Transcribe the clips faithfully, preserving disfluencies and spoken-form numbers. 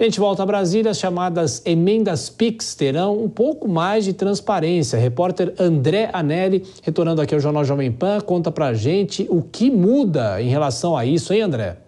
A gente volta a Brasília. As chamadas emendas Pix terão um pouco mais de transparência. Repórter André Anelli, retornando aqui ao Jornal Jovem Pan, conta pra gente o que muda em relação a isso, hein, André?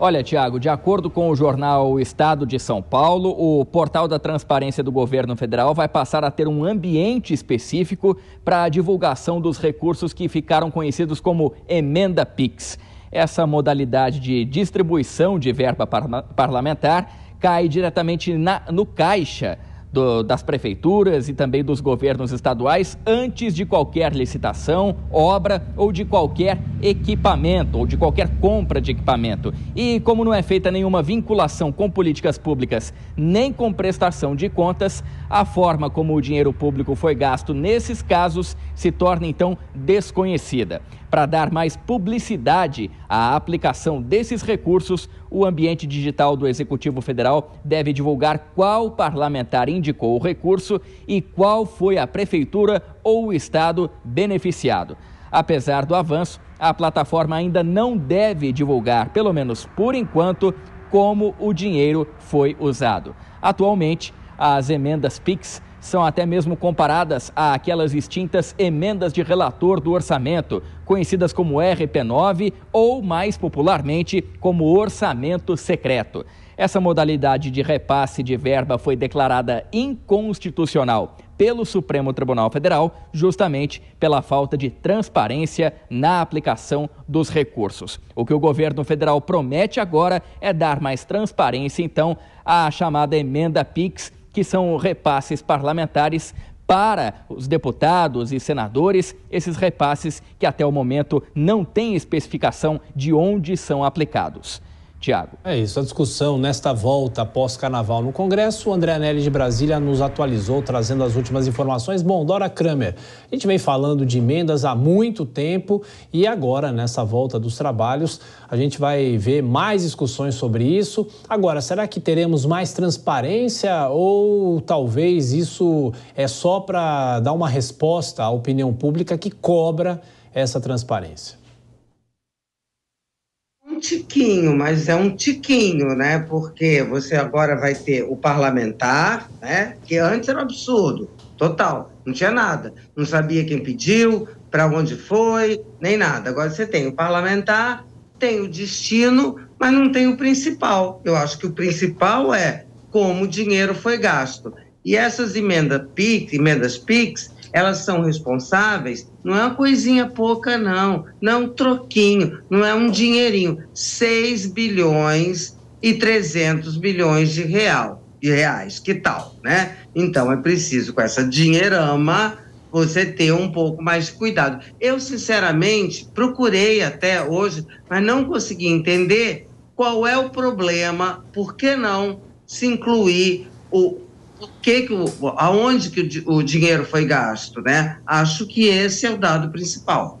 Olha, Tiago, de acordo com o jornal Estado de São Paulo, o Portal da Transparência do Governo Federal vai passar a ter um ambiente específico para a divulgação dos recursos que ficaram conhecidos como emenda Pix. Essa modalidade de distribuição de verba parlamentar cai diretamente na, no caixa do, das prefeituras e também dos governos estaduais antes de qualquer licitação, obra ou de qualquer equipamento ou de qualquer compra de equipamento. E como não é feita nenhuma vinculação com políticas públicas nem com prestação de contas, a forma como o dinheiro público foi gasto nesses casos se torna então desconhecida. Para dar mais publicidade à aplicação desses recursos, o ambiente digital do Executivo Federal deve divulgar qual parlamentar indicou o recurso e qual foi a prefeitura ou o estado beneficiado. Apesar do avanço, a plataforma ainda não deve divulgar, pelo menos por enquanto, como o dinheiro foi usado. Atualmente, as emendas Pix são até mesmo comparadas àquelas extintas emendas de relator do orçamento, conhecidas como R P nove ou, mais popularmente, como orçamento secreto. Essa modalidade de repasse de verba foi declarada inconstitucional pelo Supremo Tribunal Federal, justamente pela falta de transparência na aplicação dos recursos. O que o governo federal promete agora é dar mais transparência, então, à chamada emenda Pix, que são repasses parlamentares para os deputados e senadores, esses repasses que até o momento não têm especificação de onde são aplicados. Tiago. É isso, a discussão nesta volta após carnaval no Congresso. O André Anelli de Brasília nos atualizou, trazendo as últimas informações. Bom, Dora Kramer, a gente vem falando de emendas há muito tempo e agora, nessa volta dos trabalhos, a gente vai ver mais discussões sobre isso. Agora, será que teremos mais transparência ou talvez isso é só para dar uma resposta à opinião pública que cobra essa transparência? Tiquinho, mas é um tiquinho, né? Porque você agora vai ter o parlamentar, né? Que antes era um absurdo, total, não tinha nada, não sabia quem pediu, para onde foi, nem nada. Agora você tem o parlamentar, tem o destino, mas não tem o principal. Eu acho que o principal é como o dinheiro foi gasto. E essas emendas Pix, emendas Pix, elas são responsáveis, não é uma coisinha pouca, não, não é um troquinho, não é um dinheirinho, seis bilhões e trezentos bilhões de, real, de reais, que tal, né? Então é preciso, com essa dinheirama, você ter um pouco mais de cuidado. Eu, sinceramente, procurei até hoje, mas não consegui entender qual é o problema, por que não se incluir o... O que que o, aonde que o, o dinheiro foi gasto, né? Acho que esse é o dado principal.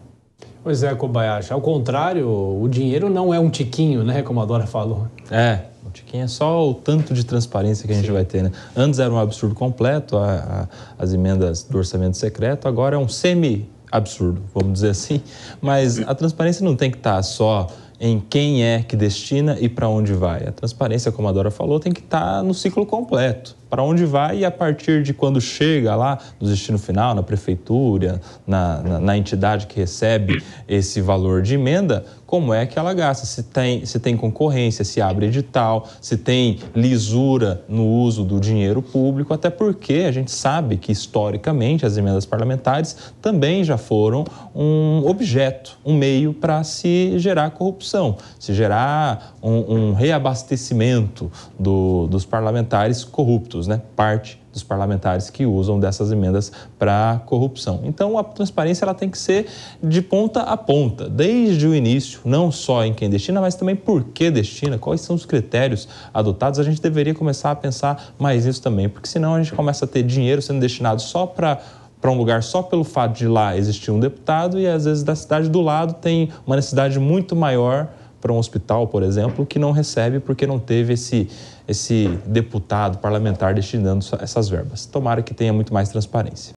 Pois é, Kobayashi. Ao contrário, o dinheiro não é um tiquinho, né? Como a Dora falou. É, o tiquinho é só o tanto de transparência que a gente Sim. vai ter, né? Antes era um absurdo completo, a, a, as emendas do orçamento secreto, agora é um semi-absurdo, vamos dizer assim. Mas a transparência não tem que estar só em quem é que destina e para onde vai. A transparência, como a Dora falou, tem que estar no ciclo completo. Para onde vai e a partir de quando chega lá no destino final, na prefeitura, na, na, na entidade que recebe esse valor de emenda, como é que ela gasta? Se tem, se tem concorrência, se abre edital, se tem lisura no uso do dinheiro público, até porque a gente sabe que historicamente as emendas parlamentares também já foram um objeto, um meio para se gerar corrupção, se gerar um, um reabastecimento do, dos parlamentares corruptos. Né, parte dos parlamentares que usam dessas emendas para corrupção. Então, a transparência ela tem que ser de ponta a ponta, desde o início, não só em quem destina, mas também por que destina, quais são os critérios adotados. A gente deveria começar a pensar mais nisso também, porque senão a gente começa a ter dinheiro sendo destinado só para para um lugar só pelo fato de lá existir um deputado e, às vezes, da cidade do lado tem uma necessidade muito maior para um hospital, por exemplo, que não recebe porque não teve esse... esse deputado parlamentar destinando essas verbas. Tomara que tenha muito mais transparência.